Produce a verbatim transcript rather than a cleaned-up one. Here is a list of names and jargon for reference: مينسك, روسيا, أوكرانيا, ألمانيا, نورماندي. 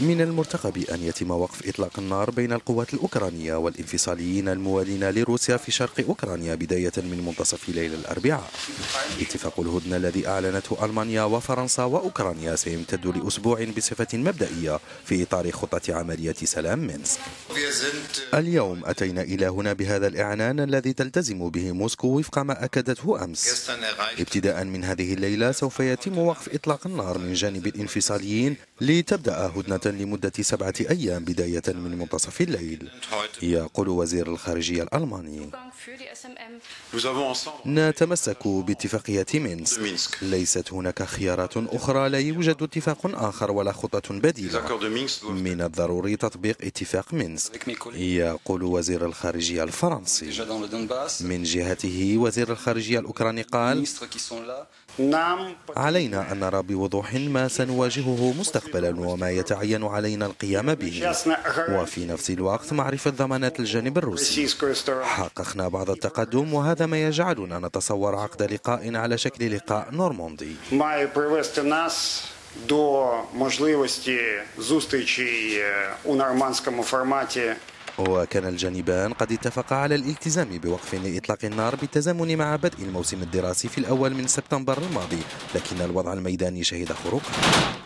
من المرتقب أن يتم وقف إطلاق النار بين القوات الأوكرانية والانفصاليين الموالين لروسيا في شرق أوكرانيا بداية من منتصف ليلة الأربعاء. اتفاق الهدنة الذي أعلنته ألمانيا وفرنسا وأوكرانيا سيمتد لأسبوع بصفة مبدئية في إطار خطة عملية سلام مينسك. اليوم أتينا إلى هنا بهذا الإعلان الذي تلتزم به موسكو وفق ما أكدته أمس. ابتداء من هذه الليلة سوف يتم وقف إطلاق النار من جانب الانفصاليين لتبدأ هدنة لمدة سبعة أيام بداية من منتصف الليل. يقول وزير الخارجية الألماني: نتمسك باتفاقية مينسك، ليست هناك خيارات أخرى، لا يوجد اتفاق آخر ولا خطة بديلة، من الضروري تطبيق اتفاق مينسك. يقول وزير الخارجية الفرنسي. من جهته وزير الخارجية الأوكراني قال: علينا أن نرى بوضوح ما سنواجهه مستقبلا وما يتعين علينا القيام به، وفي نفس الوقت معرفة ضمانات الجانب الروسي. حققنا بعض التقدم وهذا ما يجعلنا نتصور عقد لقاء على شكل لقاء نورماندي. وكان الجانبان قد اتفقا على الالتزام بوقف لإطلاق النار بالتزامن مع بدء الموسم الدراسي في الأول من سبتمبر الماضي، لكن الوضع الميداني شهد خروقا.